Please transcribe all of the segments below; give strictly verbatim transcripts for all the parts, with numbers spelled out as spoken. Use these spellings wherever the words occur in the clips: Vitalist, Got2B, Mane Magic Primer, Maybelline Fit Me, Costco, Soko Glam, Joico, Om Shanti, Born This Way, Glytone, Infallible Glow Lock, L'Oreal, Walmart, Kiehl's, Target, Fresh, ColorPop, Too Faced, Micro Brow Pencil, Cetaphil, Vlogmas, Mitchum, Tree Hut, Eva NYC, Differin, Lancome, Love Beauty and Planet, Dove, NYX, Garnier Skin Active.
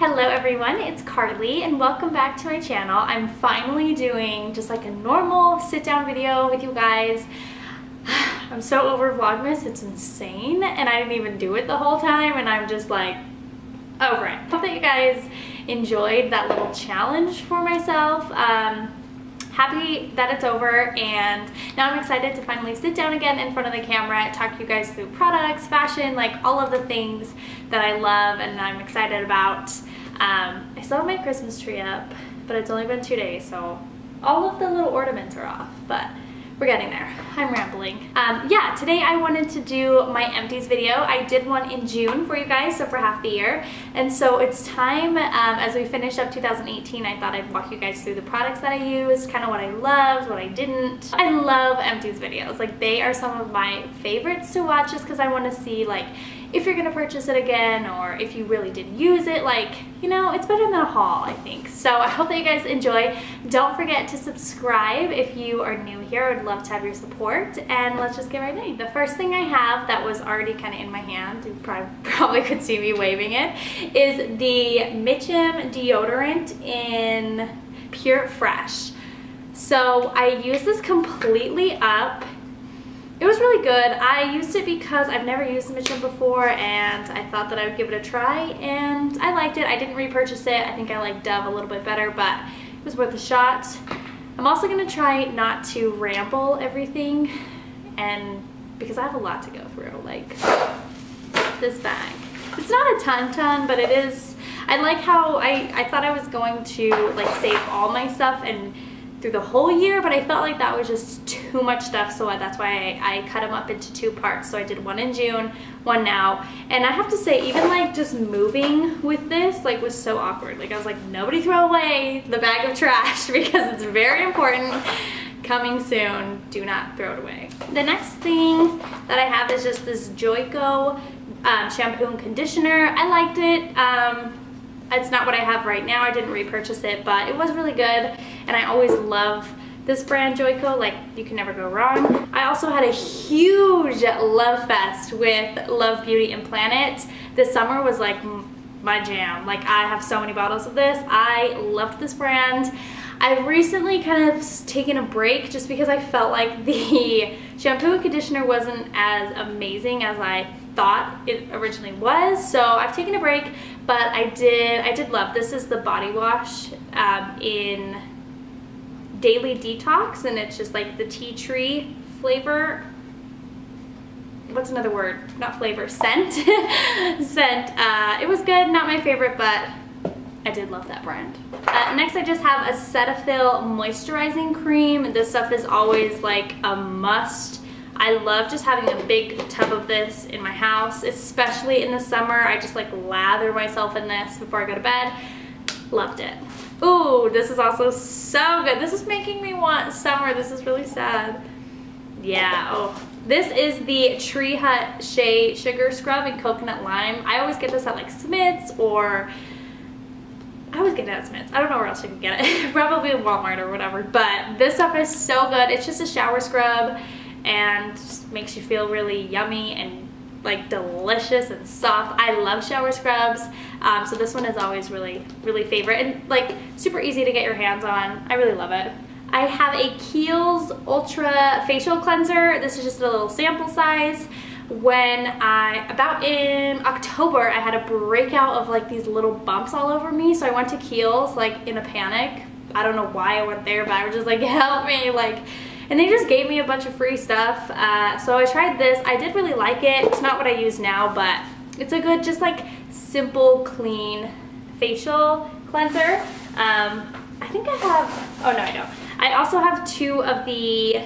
Hello everyone, it's Carly and welcome back to my channel. I'm finally doing just like a normal sit down video with you guys. I'm so over Vlogmas, it's insane, and I didn't even do it the whole time and I'm just like over it. Hope that you guys enjoyed that little challenge for myself. Um, happy that it's over, and now I'm excited to finally sit down again in front of the camera, talk you guys through products, fashion, like all of the things that I love and I'm excited about. Um, I still have my Christmas tree up, but it's only been two days, so all of the little ornaments are off, but we're getting there. I'm rambling. Um, yeah, today I wanted to do my empties video. I did one in June for you guys, so for half the year. And so it's time, um, as we finish up two thousand eighteen, I thought I'd walk you guys through the products that I used, kind of what I loved, what I didn't. I love empties videos. Like, they are some of my favorites to watch just because I want to see, like, if you're gonna purchase it again or if you really did use it. Like, you know, it's better than a haul, I think. So I hope that you guys enjoy. Don't forget to subscribe if you are new here. I would love to have your support, and let's just get right in. The first thing I have that was already kind of in my hand, you probably, probably could see me waving it, is the Mitchum deodorant in Pure Fresh. So I used this completely up. It was really good. I used it because I've never used Mitchum before and I thought that I would give it a try, and I liked it. I didn't repurchase it. I think I like Dove a little bit better, but it was worth a shot. I'm also going to try not to ramble everything, and because I have a lot to go through, like this bag. It's not a ton ton, but it is. I like how I, I thought I was going to like save all my stuff and through the whole year, but I felt like that was just too much stuff, so that's why I, I cut them up into two parts. So I did one in June, one now, and I have to say, even like just moving with this like was so awkward. Like, I was like, nobody throw away the bag of trash because it's very important. Coming soon, do not throw it away. The next thing that I have is just this Joico um, shampoo and conditioner. I liked it. Um, It's not what I have right now. I didn't repurchase it, but it was really good, and I always love this brand, Joico. Like, you can never go wrong. I also had a huge love fest with Love Beauty and Planet. This summer was like my jam. Like, I have so many bottles of this. I loved this brand. I've recently kind of taken a break just because I felt like the shampoo and conditioner wasn't as amazing as I thought it originally was, so I've taken a break, but I did I did love this. Is the body wash um, in Daily Detox, and it's just like the tea tree flavor. What's another word? Not flavor, scent. Scent. Uh, it was good, not my favorite, but I did love that brand. Uh, next, I just have a Cetaphil moisturizing cream. This stuff is always like a must. I love just having a big tub of this in my house, especially in the summer. I just like lather myself in this before I go to bed. Loved it. Ooh, this is also so good. This is making me want summer. This is really sad. Yeah. Oh, this is the Tree Hut Shea Sugar Scrub in Coconut Lime. I always get this at like Smith's, or I always get it at Smith's. I don't know where else you can get it. Probably Walmart or whatever. But this stuff is so good. It's just a shower scrub, and just makes you feel really yummy and like delicious and soft. I love shower scrubs, um, so this one is always really, really favorite, and like super easy to get your hands on. I really love it. I have a Kiehl's Ultra Facial Cleanser. This is just a little sample size. When I, about in October, I had a breakout of like these little bumps all over me, so I went to Kiehl's like in a panic. I don't know why I went there, but I was just like, help me, like. And they just gave me a bunch of free stuff, uh, so I tried this. I did really like it. It's not what I use now, but it's a good, just like simple, clean facial cleanser. Um, I think I have, oh no, I don't. I also have two of the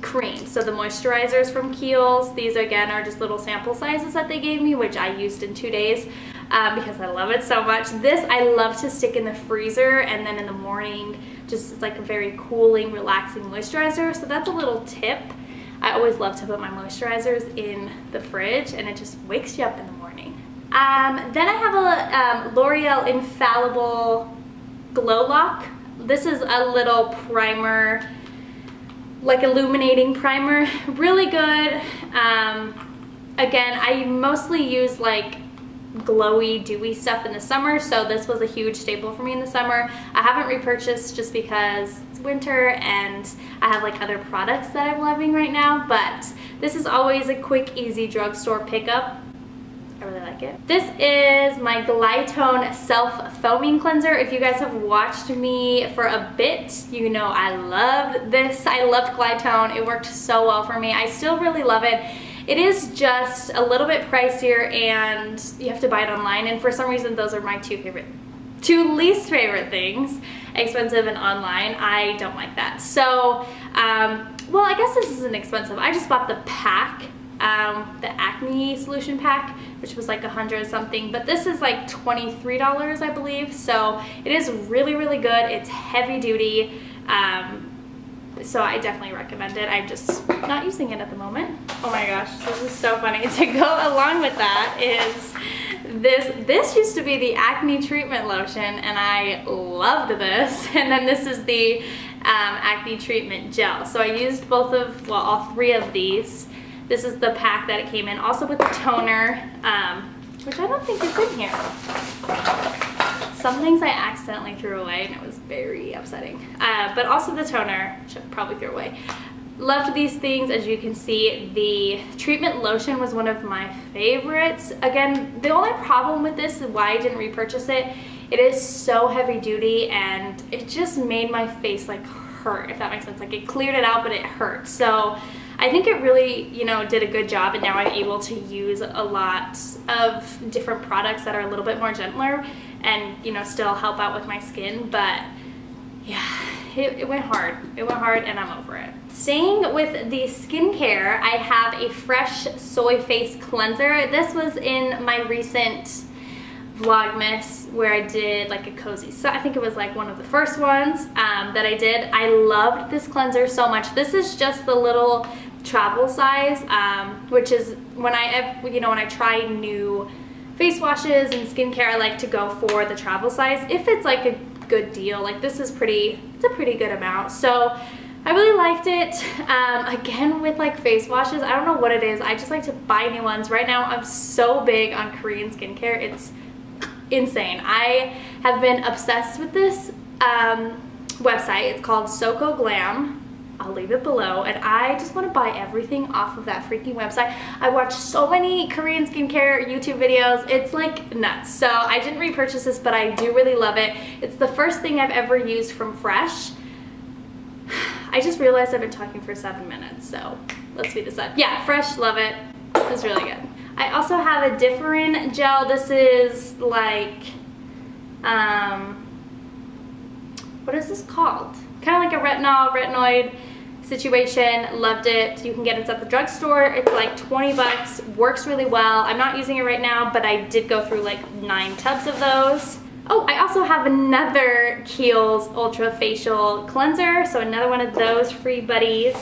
creams, so the moisturizers from Kiehl's. These again are just little sample sizes that they gave me, which I used in two days. Um, because I love it so much. This I love to stick in the freezer, and then in the morning, just it's like a very cooling, relaxing moisturizer. So that's a little tip. I always love to put my moisturizers in the fridge, and it just wakes you up in the morning. Um, then I have a um, L'Oreal Infallible Glow Lock. This is a little primer, like illuminating primer. Really good. Um, again, I mostly use like glowy, dewy stuff in the summer, so this was a huge staple for me in the summer. I haven't repurchased just because it's winter and I have like other products that I'm loving right now, but this is always a quick, easy drugstore pickup. I really like it. This is my Glytone Self Foaming Cleanser. If you guys have watched me for a bit, you know I loved this. I loved Glytone. It worked so well for me. I still really love it. It is just a little bit pricier and you have to buy it online, and for some reason those are my two favorite, two least favorite things, expensive and online. I don't like that. So, um, well, I guess this isn't expensive. I just bought the pack. Um, the acne solution pack, which was like a hundred something, but this is like twenty-three dollars, I believe, so it is really, really good. It's heavy duty, um, so I definitely recommend it. I'm just not using it at the moment. Oh my gosh, this is so funny. To go along with that is this this used to be the acne treatment lotion, and I loved this, and then this is the um, acne treatment gel. So I used both of, well, all three of these. This is the pack that it came in, also with the toner, um, which I don't think is in here. Some things I accidentally threw away and it was very upsetting. Uh, but also the toner, which I probably threw away. Loved these things. As you can see, the treatment lotion was one of my favorites. Again, the only problem with this is why I didn't repurchase it. It is so heavy duty and it just made my face like hurt, if that makes sense. Like it cleared it out, but it hurt. So I think it really, you know, did a good job, and now I'm able to use a lot of different products that are a little bit more gentler and, you know, still help out with my skin, but yeah, it, it went hard. It went hard and I'm over it. Staying with the skincare, I have a Fresh Soy Face Cleanser. This was in my recent Vlogmas where I did like a cozy, so I think it was like one of the first ones um, that I did. I loved this cleanser so much. This is just the little travel size, um, which is when I, you know, when I try new face washes and skincare, I like to go for the travel size if it's like a good deal. Like this is pretty, it's a pretty good amount. So I really liked it. Um, again, with like face washes, I don't know what it is. I just like to buy new ones. Right now, I'm so big on Korean skincare. It's insane. I have been obsessed with this um, website. It's called Soko Glam. I'll leave it below, and I just want to buy everything off of that freaking website. I watch so many Korean skincare YouTube videos. It's like nuts. So I didn't repurchase this, but I do really love it. It's the first thing I've ever used from Fresh. I just realized I've been talking for seven minutes, so let's speed this up. Yeah, Fresh, love it. It's really good. I also have a Differin gel. This is like, um, what is this called? Kind of like a retinol, retinoid situation. Loved it. You can get it at the drugstore. It's like twenty bucks. Works really well. I'm not using it right now, but I did go through like nine tubs of those. Oh, I also have another Kiehl's Ultra Facial Cleanser. So another one of those free buddies.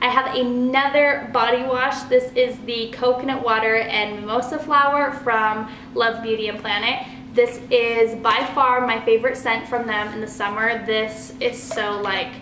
I have another body wash. This is the coconut water and mimosa flower from Love Beauty and Planet. This is by far my favorite scent from them in the summer. This is so like,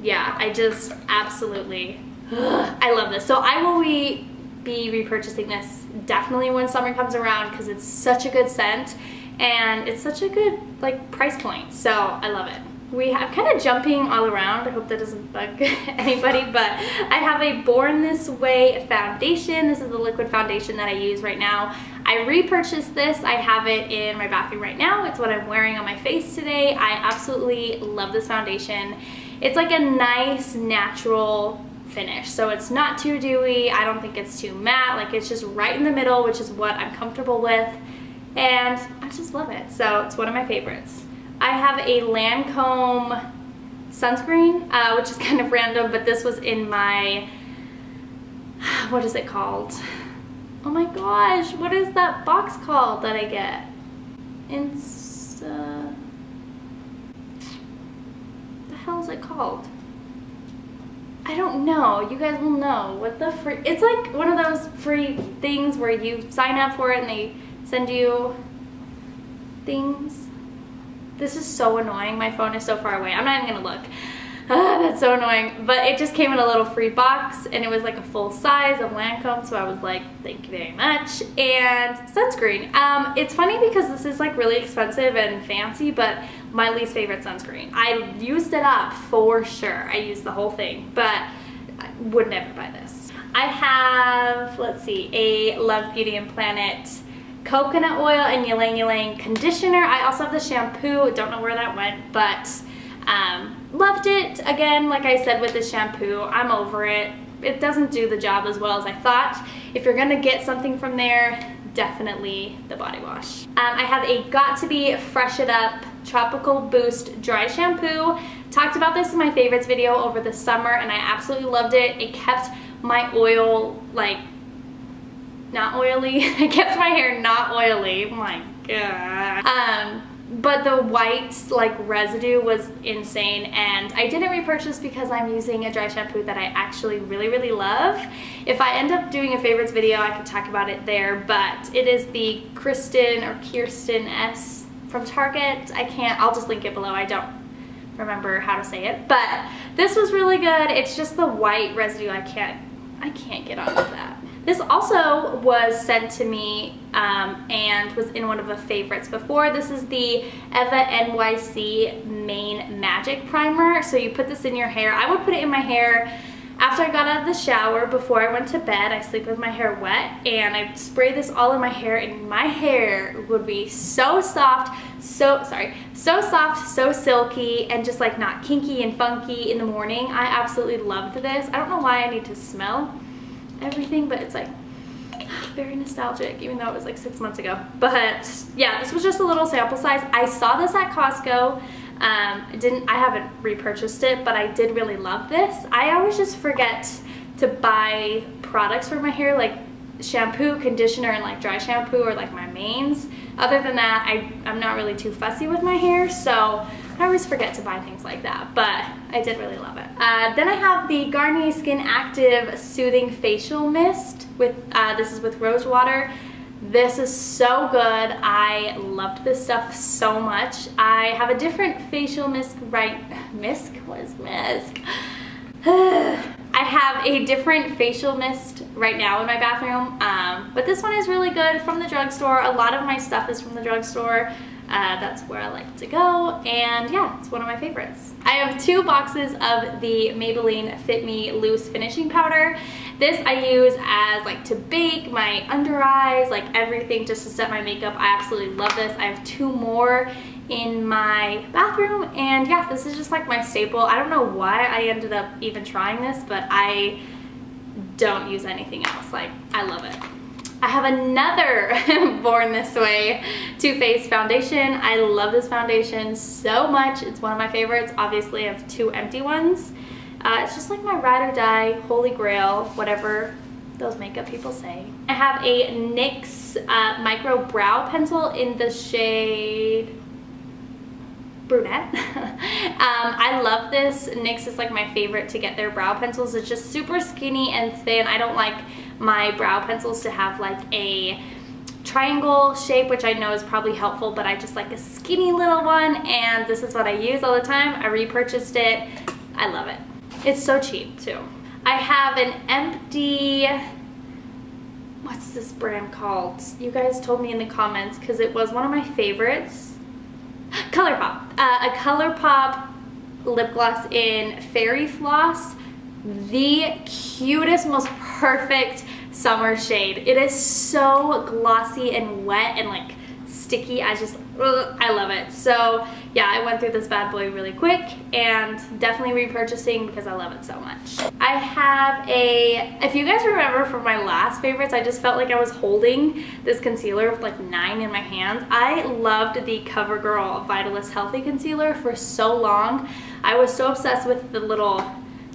yeah, I just absolutely, ugh, I love this. So I will be, be repurchasing this definitely when summer comes around because it's such a good scent and it's such a good like price point. So I love it. We have kind of jumping all around. I hope that doesn't bug anybody, but I have a Born This Way foundation. This is the liquid foundation that I use right now. I repurchased this. I have it in my bathroom right now. It's what I'm wearing on my face today. I absolutely love this foundation. It's like a nice natural finish, so it's not too dewy. I don't think it's too matte. Like it's just right in the middle, which is what I'm comfortable with, and I just love it. So it's one of my favorites. I have a Lancome sunscreen, uh, which is kind of random, but this was in my, what is it called? Oh my gosh, what is that box called that I get? Insta, the hell is it called? I don't know, you guys will know. What the free, it's like one of those free things where you sign up for it and they send you things. This is so annoying. My phone is so far away. I'm not even gonna look. Ah, that's so annoying. But it just came in a little free box, and it was like a full size of Lancome, so I was like, thank you very much. And sunscreen. Um, it's funny because this is like really expensive and fancy, but my least favorite sunscreen. I used it up for sure. I used the whole thing, but I would never buy this. I have, let's see, a Love Beauty and Planet coconut oil and ylang ylang conditioner. I also have the shampoo. Don't know where that went, but um, loved it. Again, like I said with the shampoo, I'm over it. It doesn't do the job as well as I thought. If you're gonna get something from there, definitely the body wash. Um, I have a got to be Fresh It Up Tropical Boost Dry Shampoo. Talked about this in my favorites video over the summer, and I absolutely loved it. It kept my oil, like, not oily. It kept my hair not oily. My God. Um, but the white, like, residue was insane, and I didn't repurchase because I'm using a dry shampoo that I actually really, really love. If I end up doing a favorites video, I could talk about it there, but it is the Kristen or Kirsten S from Target. I can't, I'll just link it below. I don't remember how to say it, but this was really good. It's just the white residue. I can't, I can't get on with that. This also was sent to me um, and was in one of the favorites before. This is the Eva N Y C Mane Magic Primer. So you put this in your hair. I would put it in my hair after I got out of the shower, before I went to bed. I sleep with my hair wet, and I spray this all in my hair, and my hair would be so soft, so, sorry, so soft, so silky, and just like not kinky and funky in the morning. I absolutely loved this. I don't know why I need to smell everything, but it's like very nostalgic, even though it was like six months ago. But yeah, this was just a little sample size. I saw this at Costco. Um, I didn't, I haven't repurchased it, but I did really love this. I always just forget to buy products for my hair, like shampoo, conditioner, and like dry shampoo, or like my mains. Other than that, I, I'm not really too fussy with my hair, so I always forget to buy things like that, but I did really love it. Uh, then I have the Garnier Skin Active Soothing Facial Mist. With uh, this is with rose water. This is so good. I loved this stuff so much. I have a different facial mist, right? Mist? What is mist? I have a different facial mist right now in my bathroom, um, but this one is really good from the drugstore. A lot of my stuff is from the drugstore. Uh, that's where I like to go, and yeah, it's one of my favorites. I have two boxes of the Maybelline Fit Me Loose Finishing Powder. This I use as like to bake, my under eyes, like everything, just to set my makeup. I absolutely love this. I have two more in my bathroom, and yeah, this is just like my staple. I don't know why I ended up even trying this, but I don't use anything else. Like, I love it. I have another Born This Way Too Faced foundation. I love this foundation so much. It's one of my favorites. Obviously, I have two empty ones. Uh, it's just like my ride or die, holy grail, whatever those makeup people say. I have a NYX uh, Micro Brow Pencil in the shade Brunette. um, I love this. NYX is like my favorite to get their brow pencils. It's just super skinny and thin. I don't like my brow pencils to have like a triangle shape, which I know is probably helpful, but I just like a skinny little one, and this is what I use all the time. I repurchased it. I love it. It's so cheap too. I have an empty, what's this brand called? You guys told me in the comments because it was one of my favorites. ColorPop. Uh, a ColorPop lip gloss in Fairy Floss. The cutest, most perfect summer shade. It is so glossy and wet and like sticky. I just, ugh, I love it. So yeah, I went through this bad boy really quick, and definitely repurchasing because I love it so much. I have a, if you guys remember from my last favorites, I just felt like I was holding this concealer with like nine in my hands. I loved the CoverGirl Vitalist Healthy Concealer for so long. I was so obsessed with the little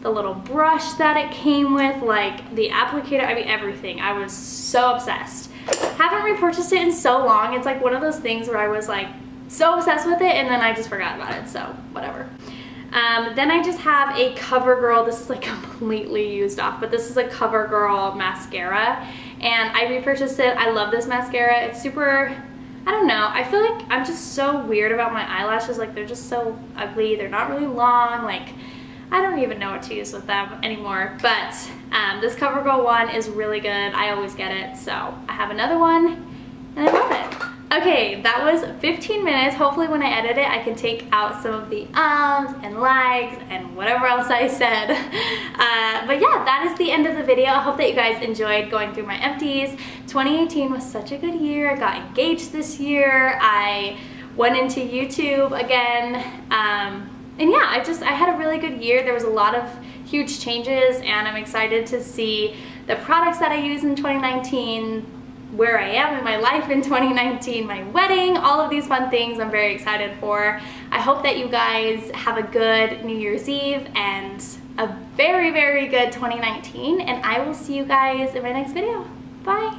the little brush that it came with, like the applicator, I mean everything. I was so obsessed. Haven't repurchased it in so long. It's like one of those things where I was like so obsessed with it, and then I just forgot about it, so whatever. Um, then I just have a CoverGirl, this is like completely used off, but this is a CoverGirl mascara, and I repurchased it. I love this mascara. It's super, I don't know, I feel like I'm just so weird about my eyelashes, like they're just so ugly, they're not really long, like I don't even know what to use with them anymore, but um, this CoverGirl one is really good. I always get it, so I have another one and I love it. Okay, that was fifteen minutes. Hopefully when I edit it, I can take out some of the ums and likes and whatever else I said. Uh, but yeah, that is the end of the video. I hope that you guys enjoyed going through my empties. twenty eighteen was such a good year. I got engaged this year. I went into YouTube again. Um, and yeah, I just, I had a really good year. There was a lot of huge changes and I'm excited to see the products that I use in twenty nineteen, where I am in my life in twenty nineteen, my wedding, all of these fun things I'm very excited for. I hope that you guys have a good New Year's Eve and a very, very good twenty nineteen, and I will see you guys in my next video. Bye!